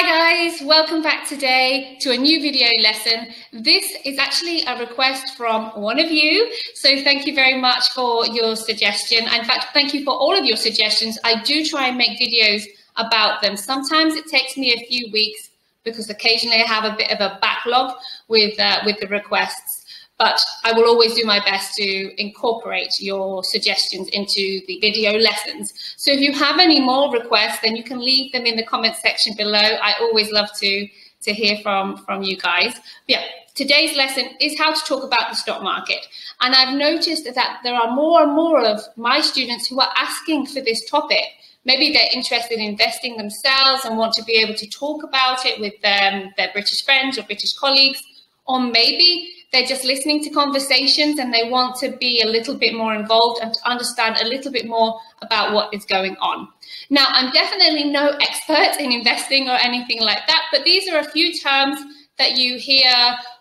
Hi guys, welcome back today to a new video lesson. This is actually a request from one of you, so thank you very much for your suggestion. In fact, thank you for all of your suggestions. I do try and make videos about them. Sometimes it takes me a few weeks because occasionally I have a bit of a backlog with the requests, but I will always do my best to incorporate your suggestions into the video lessons. So if you have any more requests, then you can leave them in the comments section below. I always love to hear from you guys. But yeah, today's lesson is how to talk about the stock market. And I've noticed that there are more and more of my students who are asking for this topic. Maybe they're interested in investing themselves and want to be able to talk about it with their British friends or British colleagues, or maybe they're just listening to conversations and they want to be a little bit more involved and to understand a little bit more about what is going on. Now, I'm definitely no expert in investing or anything like that, but these are a few terms that you hear,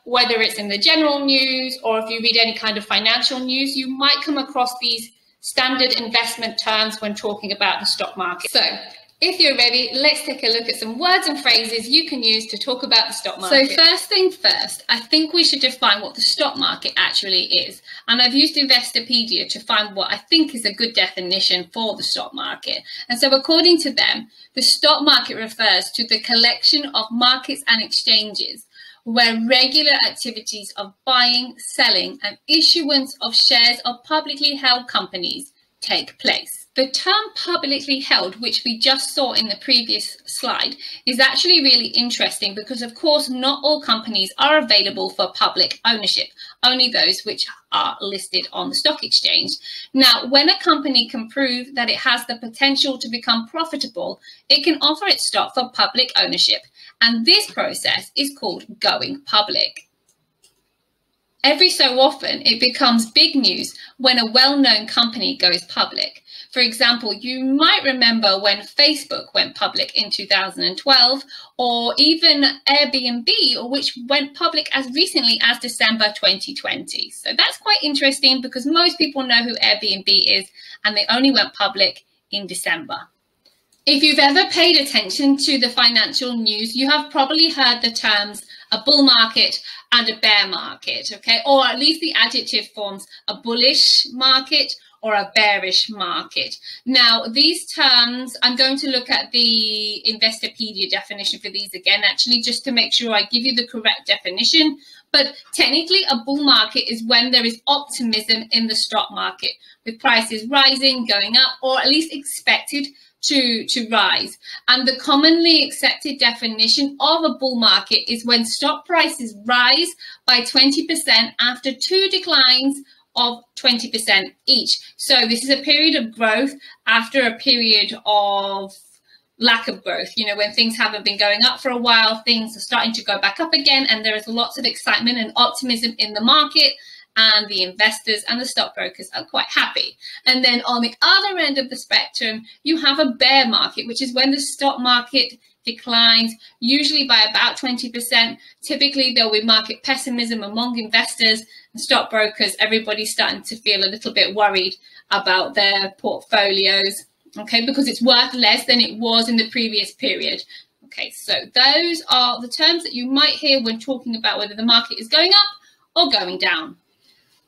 whether it's in the general news or if you read any kind of financial news, you might come across these standard investment terms when talking about the stock market. So, if you're ready, let's take a look at some words and phrases you can use to talk about the stock market. So first thing first, I think we should define what the stock market actually is. And I've used Investopedia to find what I think is a good definition for the stock market. And so according to them, the stock market refers to the collection of markets and exchanges where regular activities of buying, selling and issuance of shares of publicly held companies take place. The term publicly held, which we just saw in the previous slide, is actually really interesting because, of course, not all companies are available for public ownership, only those which are listed on the stock exchange. Now, when a company can prove that it has the potential to become profitable, it can offer its stock for public ownership, and this process is called going public. Every so often, it becomes big news when a well-known company goes public. For example, you might remember when Facebook went public in 2012, or even Airbnb, which went public as recently as December 2020. So that's quite interesting because most people know who Airbnb is, and they only went public in December. If you've ever paid attention to the financial news, you have probably heard the terms a bull market and a bear market, okay? Or at least the adjective forms a bullish market or a bearish market. Now, these terms, I'm going to look at the Investopedia definition for these again, actually, just to make sure I give you the correct definition. But technically, a bull market is when there is optimism in the stock market, with prices rising, going up, or at least expected to rise. And the commonly accepted definition of a bull market is when stock prices rise by 20% after two declines of 20% each. So this is a period of growth after a period of lack of growth. You know, when things haven't been going up for a while, things are starting to go back up again, and there is lots of excitement and optimism in the market, and the investors and the stockbrokers are quite happy. And then on the other end of the spectrum, you have a bear market, which is when the stock market declines, usually by about 20%. Typically, there'll be market pessimism among investors and stockbrokers. Everybody's starting to feel a little bit worried about their portfolios, okay, because it's worth less than it was in the previous period. Okay, so those are the terms that you might hear when talking about whether the market is going up or going down.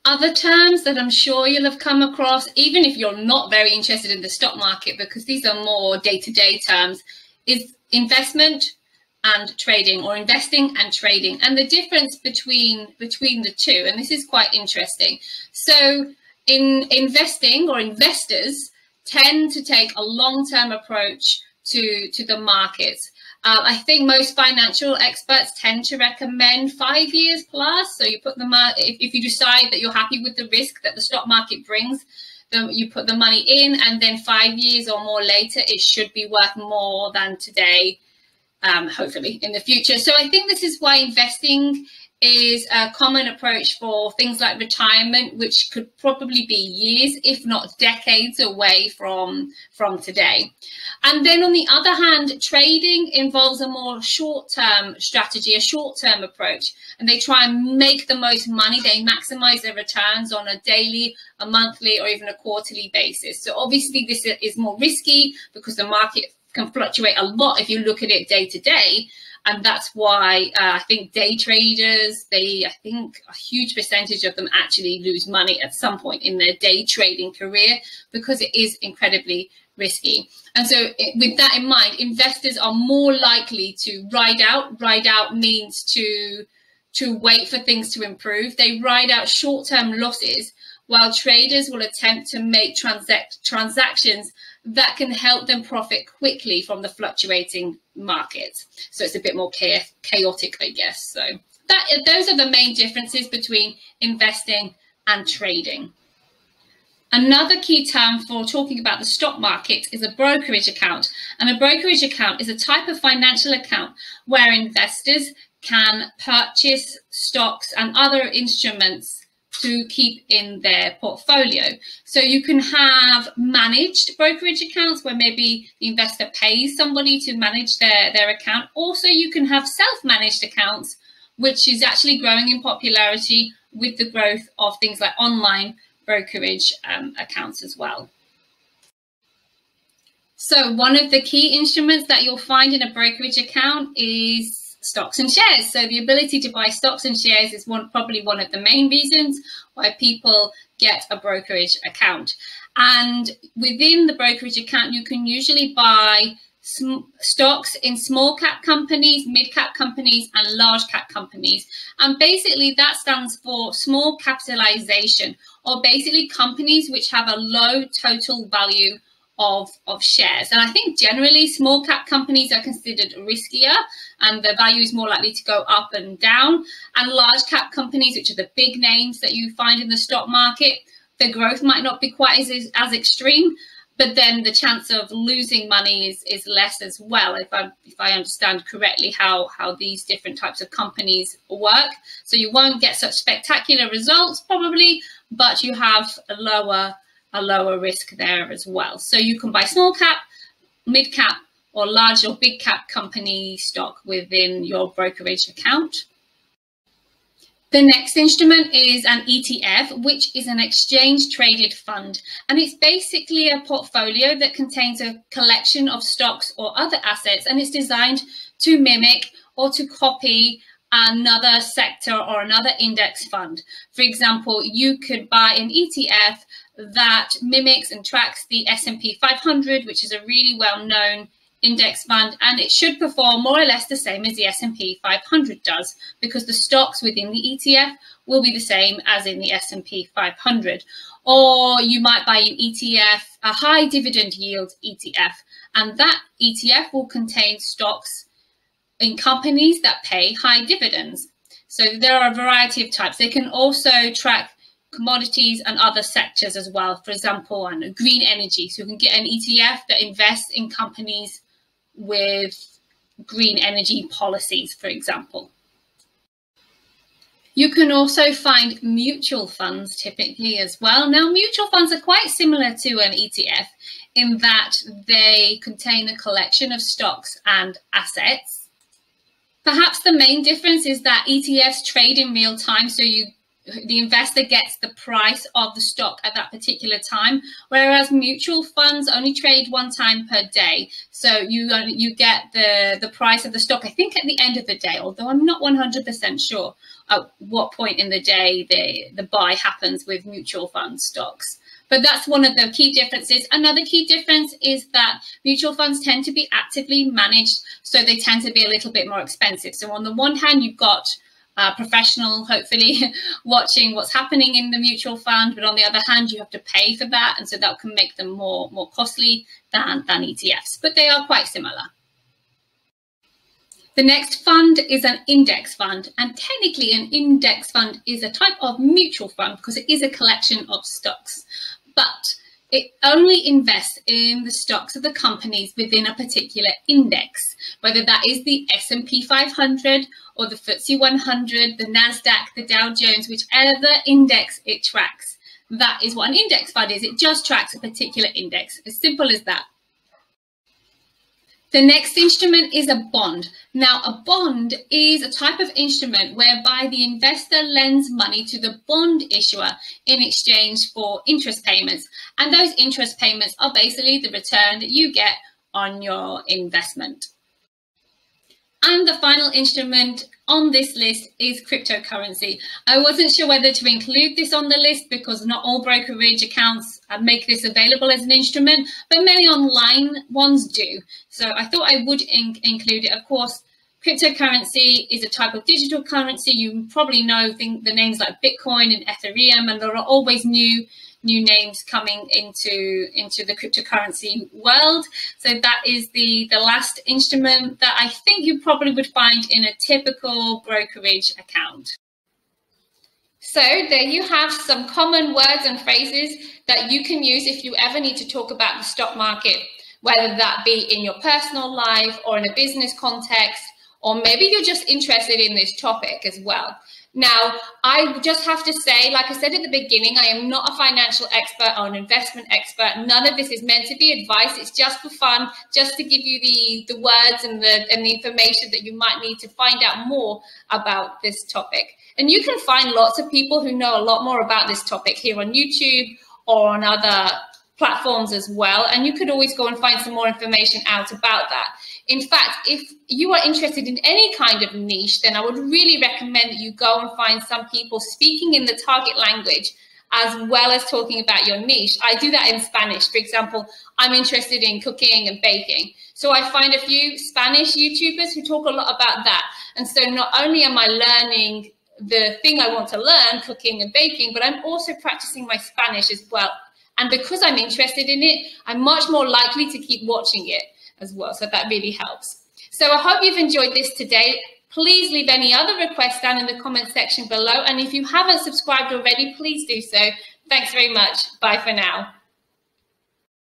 Other terms that I'm sure you'll have come across, even if you're not very interested in the stock market, because these are more day-to-day terms, is investment and trading, or investing and trading, and the difference between the two. And this is quite interesting. So in investing, or investors tend to take a long-term approach to the markets. I think most financial experts tend to recommend 5 years plus. So you put the if you decide that you're happy with the risk that the stock market brings, then you put the money in, and then 5 years or more later, it should be worth more than today, hopefully in the future. So I think this is why investing is a common approach for things like retirement, which could probably be years, if not decades away from today. And then on the other hand, trading involves a more short-term strategy, a short-term approach, and they try and make the most money. They maximize their returns on a daily, a monthly, or even a quarterly basis. So obviously this is more risky because the market can fluctuate a lot if you look at it day to day. And that's why I think day traders, I think a huge percentage of them actually lose money at some point in their day trading career, because it is incredibly risky. And so with that in mind, investors are more likely to ride out. Ride out means to wait for things to improve. They ride out short-term losses, while traders will attempt to make transactions that can help them profit quickly from the fluctuating markets. So it's a bit more chaotic, I guess. So those are the main differences between investing and trading. Another key term for talking about the stock market is a brokerage account. And a brokerage account is a type of financial account where investors can purchase stocks and other instruments to keep in their portfolio. So you can have managed brokerage accounts where maybe the investor pays somebody to manage their account. Also, you can have self-managed accounts, which is actually growing in popularity with the growth of things like online brokerage accounts as well. So one of the key instruments that you'll find in a brokerage account is stocks and shares. So the ability to buy stocks and shares is probably one of the main reasons why people get a brokerage account. And within the brokerage account, you can usually buy stocks in small cap companies, mid cap companies, and large cap companies. And basically that stands for small capitalization, or basically companies which have a low total value of shares. And I think generally small cap companies are considered riskier and the value is more likely to go up and down. And large cap companies, which are the big names that you find in the stock market, the growth might not be quite as extreme, but then the chance of losing money is less as well, if I understand correctly how these different types of companies work. So you won't get such spectacular results probably, but you have a lower risk there as well. So you can buy small cap, mid cap, or large or big cap company stock within your brokerage account. The next instrument is an ETF, which is an exchange traded fund. And it's basically a portfolio that contains a collection of stocks or other assets, and it's designed to mimic or to copy another sector or another index fund. For example, you could buy an ETF that mimics and tracks the S&P 500, which is a really well-known index fund, and it should perform more or less the same as the S&P 500 does, because the stocks within the ETF will be the same as in the S&P 500. Or you might buy an ETF, a high dividend yield ETF, and that ETF will contain stocks in companies that pay high dividends. So there are a variety of types. They can also track commodities and other sectors as well, for example, and green energy. So you can get an ETF that invests in companies with green energy policies, for example. You can also find mutual funds typically as well. Now, mutual funds are quite similar to an ETF in that they contain a collection of stocks and assets. Perhaps the main difference is that ETFs trade in real time, so the investor gets the price of the stock at that particular time, whereas mutual funds only trade one time per day. So you get the price of the stock, I think, at the end of the day, although I'm not 100% sure at what point in the day the buy happens with mutual fund stocks. But that's one of the key differences. Another key difference is that mutual funds tend to be actively managed, so they tend to be a little bit more expensive. So on the one hand, you've got professional, hopefully, watching what's happening in the mutual fund, but on the other hand, you have to pay for that, and so that can make them more costly than ETFs, but they are quite similar. The next fund is an index fund, and technically an index fund is a type of mutual fund because it is a collection of stocks, but it only invests in the stocks of the companies within a particular index, whether that is the S&P 500 or the FTSE 100, the Nasdaq, the Dow Jones, whichever index it tracks. That is what an index fund is. It just tracks a particular index, as simple as that. The next instrument is a bond. Now, a bond is a type of instrument whereby the investor lends money to the bond issuer in exchange for interest payments. And those interest payments are basically the return that you get on your investment. And the final instrument on this list is cryptocurrency. I wasn't sure whether to include this on the list because not all brokerage accounts make this available as an instrument, but many online ones do. So I thought I would include it. Of course, cryptocurrency is a type of digital currency. You probably know the names like Bitcoin and Ethereum, and there are always new names coming into the cryptocurrency world. So that is the last instrument that I think you probably would find in a typical brokerage account. So there you have some common words and phrases that you can use if you ever need to talk about the stock market, whether that be in your personal life or in a business context, or maybe you're just interested in this topic as well. Now, I just have to say, like I said at the beginning, I am not a financial expert or an investment expert. None of this is meant to be advice. It's just for fun, just to give you the words and the information that you might need to find out more about this topic. And you can find lots of people who know a lot more about this topic here on YouTube or on other platforms as well. And you could always go and find some more information out about that. In fact, if you are interested in any kind of niche, then I would really recommend that you go and find some people speaking in the target language as well as talking about your niche. I do that in Spanish. For example, I'm interested in cooking and baking. So I find a few Spanish YouTubers who talk a lot about that. And so not only am I learning the thing I want to learn, cooking and baking, but I'm also practicing my Spanish as well. And because I'm interested in it, I'm much more likely to keep watching it as well. So that really helps. So I hope you've enjoyed this today. Please leave any other requests down in the comment section below. And if you haven't subscribed already, please do so. Thanks very much. Bye for now.